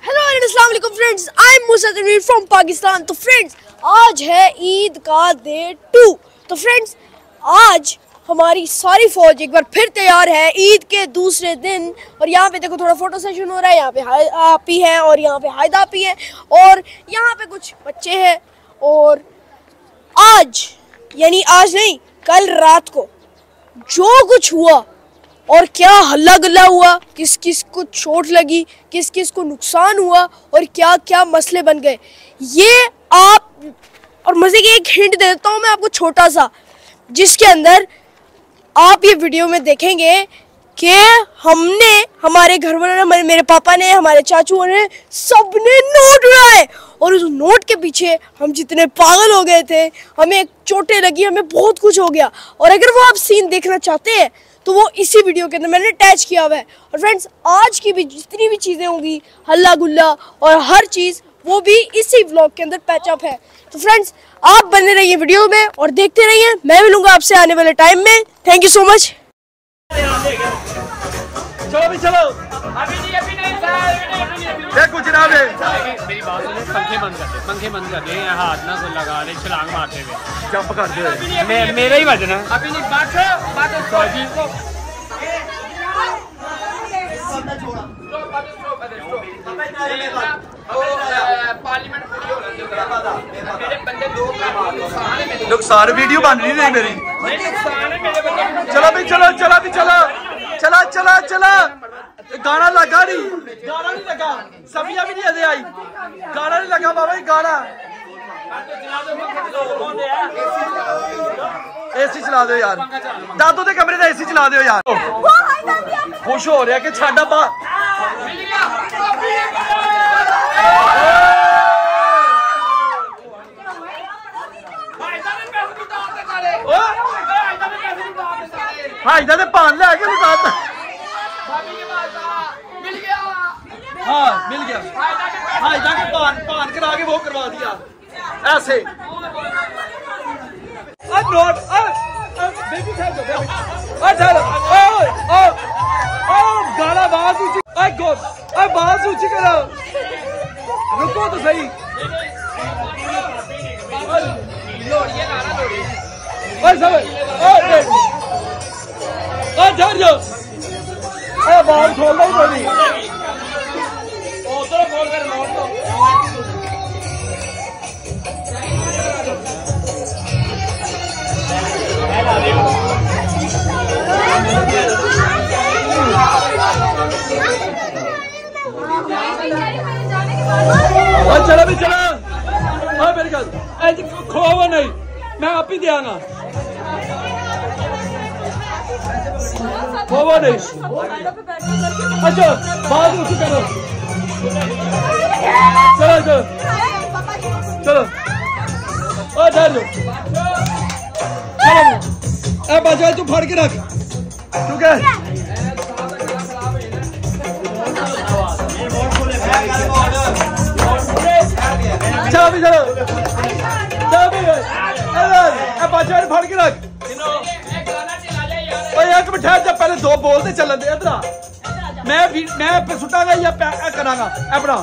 Hello friends, I am Musa Tanveer from Pakistan। तो friends आज है ईद का डे 2। तो फ्रेंड्स आज हमारी सारी फौज एक बार फिर तैयार है ईद के दूसरे दिन। और यहाँ पे देखो थोड़ा फोटो सेशन हो रहा है, यहाँ पे आपी है और यहाँ पे हायद आपी है और यहाँ पे कुछ बच्चे हैं। और आज यानी आज नहीं कल रात को जो कुछ हुआ और क्या हल्ला गुल्ला हुआ, किस किस को चोट लगी, किस किस को नुकसान हुआ और क्या क्या मसले बन गए, ये आप और मज़े की एक हिंट देता हूँ मैं आपको छोटा सा, जिसके अंदर आप ये वीडियो में देखेंगे कि हमने हमारे घर वालों, मेरे पापा ने, हमारे चाचू ने, सब ने नोट उड़ाए और उस नोट के पीछे हम जितने पागल हो गए थे, हमें चोटें लगी, हमें बहुत कुछ हो गया। और अगर वो आप सीन देखना चाहते हैं तो वो इसी वीडियो के अंदर मैंने अटैच किया हुआ है। और फ्रेंड्स आज की भी जितनी भी चीज़ें होंगी, हल्ला गुल्ला और हर चीज़, वो भी इसी व्लॉग के अंदर पैचअप है। तो फ्रेंड्स आप बने रहिए वीडियो में और देखते रहिए। मैं मिलूंगा आपसे आने वाले टाइम में। Thank you so much. चलो भी चलो। अभी नहीं सर। देखो जनाब मेरी बात सुनो, पंखे बंद कर दे, हाथ ना को लगा ले, छलांग मारते हुए जंप कर दे, मेरा ही वजन है। अभी नहीं बात नुकसान वीडियो बन रही है मेरी। चला गाना लगा नहीं, सब्जियां भी नहीं अजे आई, गाना नहीं लगा बाबा, गाना एसी चला दो यार, दादू के कमरे का एसी चला दो यार। खुश हो रहा कि साडा हाइदा पान लिया मिल गया। हाइदा के पान करा के वो करवा दिया ऐसे। गाला आवाज ऊंची करो, रुको तो सही। बाहर खोल दो थोड़ी चला। हाँ मेरी गल खोवो नहीं, मैं आप ही दियांगा, खोवो नहीं। अच्छा बात उठ करो, चलो और चलो ए बाजा, तू फाड़ के रख, तू कह फड़ के रख। एक मिनट ठहर जा, पहले दो बोलते चल दे। इधर मैं सुटागा या करागा अपना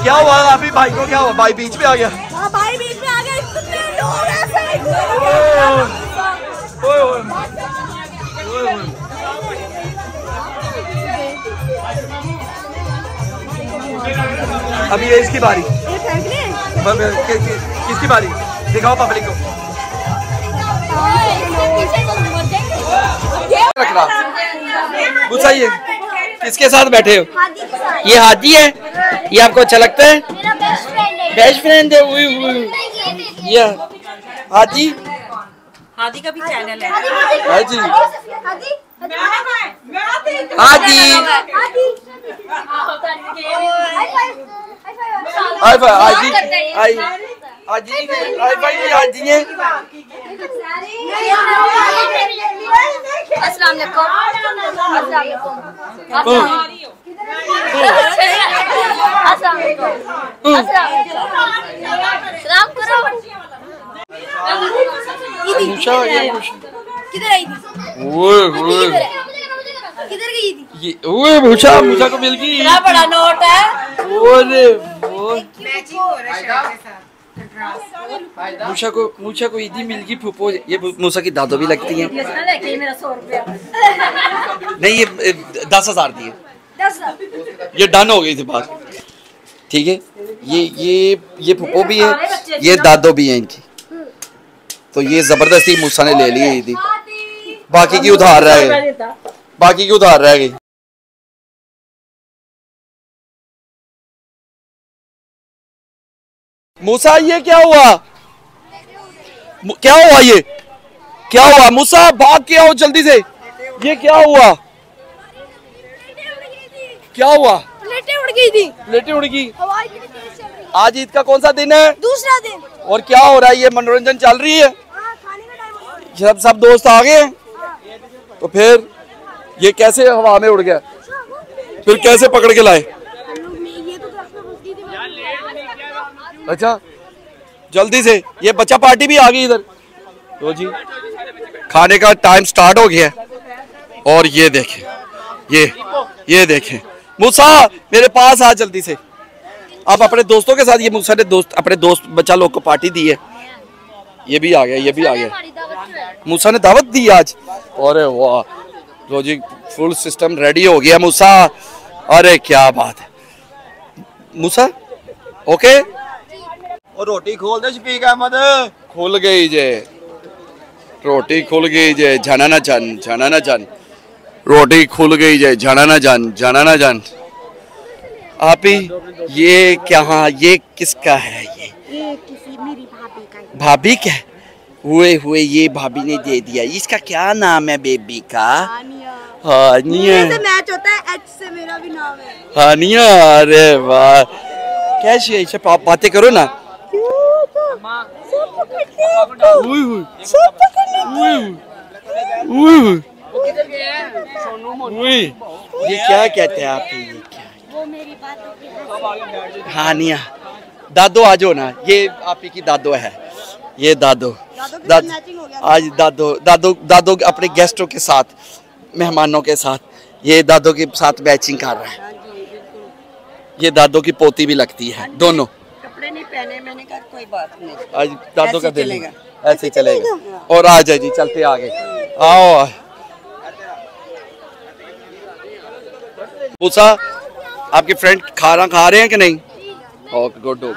क्या हुआ अभी भाई को? क्या हुआ भाई? बीच में आ गया। हाँ भाई बीच में आ गया। इतने लोग ऐसे अभी ये इसकी बारी, किसकी बारी? दिखाओ पब्लिक को। पूछाइए किसके साथ बैठे हो? ये हादी है। ये आपको अच्छा लगता है? बेस्ट फ्रेंड है। ये हादी, हादी का भी चैनल है। हादी हादी है। अस्सलाम वालेकुम। मूसा को मिल गई। बड़ा नोट है। मूसा को ईदी मिल गई। फूफो ये मूसा की दादो भी लगती है। नहीं ये 10,000 दिए, ये डन हो गई थी बात। ठीक है, ये फुप्पो भी है, ये दादो भी है इनकी। तो ये जबरदस्ती मूसा ने ले ली थी। बाकी की उधार रह गई, बाकी की उधार रह गई। मूसा ये क्या हुआ? क्या हुआ? ये क्या हुआ? मूसा भाग के आओ जल्दी से। ये क्या हुआ? क्या हुआ? प्लेटें उड़ गई थी। प्लेटें उड़ गई। आज ईद का कौन सा दिन है? दूसरा दिन। और क्या हो रहा है? ये मनोरंजन चल रही है। सब दोस्त आ गए। तो फिर ये कैसे हवा में उड़ गया? फिर कैसे पकड़ के लाए? अच्छा जल्दी से। ये बच्चा पार्टी भी आ गई इधर। तो जी खाने का टाइम स्टार्ट हो गया। और ये देखें, ये देखें। मूसा मेरे पास आ जल्दी से। आप अपने दोस्तों के साथ। ये मूसा ने अपने दोस्त बच्चा लोग को पार्टी दी है। ये भी आ गया, ये भी आ गया। मूसा ने दावत दी आज। अरे वाह, रोजी फुल सिस्टम रेडी हो गया मूसा। अरे क्या बात है। मूसा ओके और रोटी खोल दे शफीक अहमद। खुल गई जे रोटी, खुल गई जे जाना ना जान, जाना ना जान। रोटी खुल गई जे जाना ना जान, जाना ना जान। आप ही ये क्या, हाँ ये किसका है? ये किसी मेरी भाभी का। भाभी क्या हुए हुए ये भाभी ने दे दिया। इसका क्या नाम है बेबी का? हानिया से मैच होता है, एच से मेरा भी नाम है हानिया। अरे वाह कैसे आप बातें करो ना। ये क्या कहते हैं आप? ये क्या वो मेरी बातों की हानिया दादो आ जाओ ना। ये आप ही की दादो है, ये दादो आज दादो दादो दादो अपने गेस्टों के साथ, मेहमानों के साथ ये दादो के साथ मैचिंग कर रहा है। ये दादो की पोती भी लगती है, दोनों कपड़े नहीं पहने मैंने कहा कोई बात नहीं, आज दादो का दिल ऐसे चलेगा। और आ जाए जी, चलते आगे आओ। मूसा आपके फ्रेंड खाना खा रहे हैं कि नहीं? ओके गुड हो गया।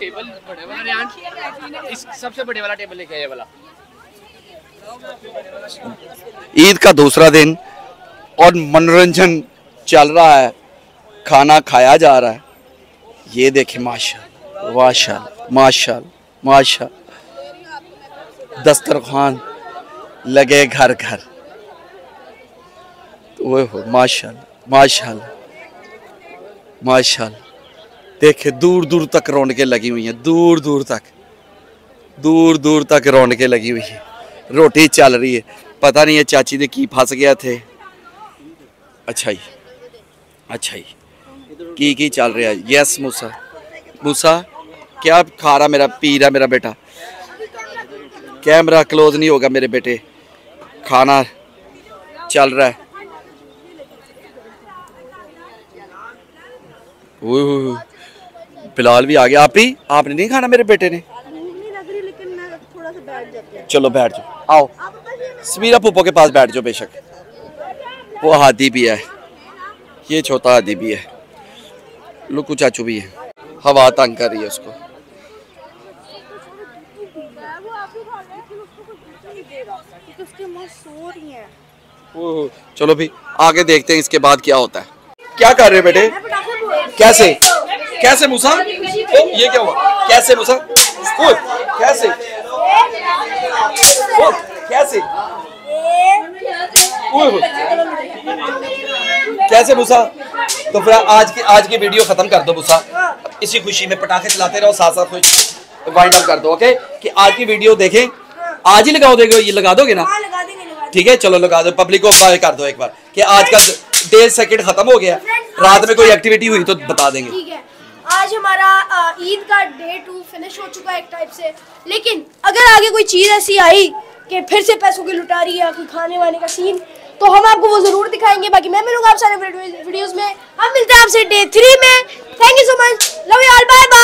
टेबल बड़े वाला, इस सबसे बड़े वाला टेबल लेके आया वाला। ईद का दूसरा दिन और मनोरंजन चल रहा है, खाना खाया जा रहा है। ये देखें माशाल्लाह माशाल्लाह माशाल्लाह माशाल्लाह, दस्तरखान लगे घर घर। वो हो माशाल्लाह माशाल्लाह माशाल्लाह। देखे दूर दूर तक रौनकें लगी हुई हैं, दूर दूर तक रौनकें लगी हुई हैं। रोटी चल रही है, पता नहीं है चाची ने की फंस गया थे। अच्छा ही की चल रहा है। यस मूसा, मूसा क्या खा रहा मेरा पीरा मेरा बेटा? कैमरा क्लोज नहीं होगा मेरे बेटे, खाना चल रहा है। फिलहाल भी आ गया। आप ही आपने नहीं खाना मेरे बेटे ने? चलो बैठ जाओ, आओ समीरा पुप्पो के पास बैठ जाओ। बेशक वो हादी भी है, ये छोटा हादी भी है, लुकू चाचू भी है। हवा तंग कर रही है उसको। चलो भी आगे देखते हैं इसके बाद क्या होता है। क्या कर रहे बेटे? कैसे कैसे मूसा? ये क्या हुआ? कैसे मूसा? कैसे कैसे कैसे मूसा? तो फिर आज की वीडियो खत्म कर दो मूसा, इसी खुशी में पटाखे चलाते रहो, साथ साथ कुछ वाइंड अप कर दो। ओके कि आज की वीडियो देखें, आज ही लगाओ देगे, ये लगा दोगे ना? ठीक है चलो लगा दो, पब्लिक को बाय कर दो एक बार कि आज का 1.5 सेकंड खत्म हो गया। रात में कोई एक्टिविटी हुई तो बता देंगे। ठीक है आज हमारा ईद का डे 2 फिनिश हो चुका है एक टाइप से, लेकिन अगर आगे कोई चीज़ ऐसी आई कि फिर से पैसों की लुटारी या कोई खाने वाने का सीन, तो हम आपको वो ज़रूर दिखाएंगे। बाकी मैं मिलूंगा आप सारे वीडियोस में। हम मिलते हैं आपसे डे 3 में। Thank you so much, love you all, bye bye.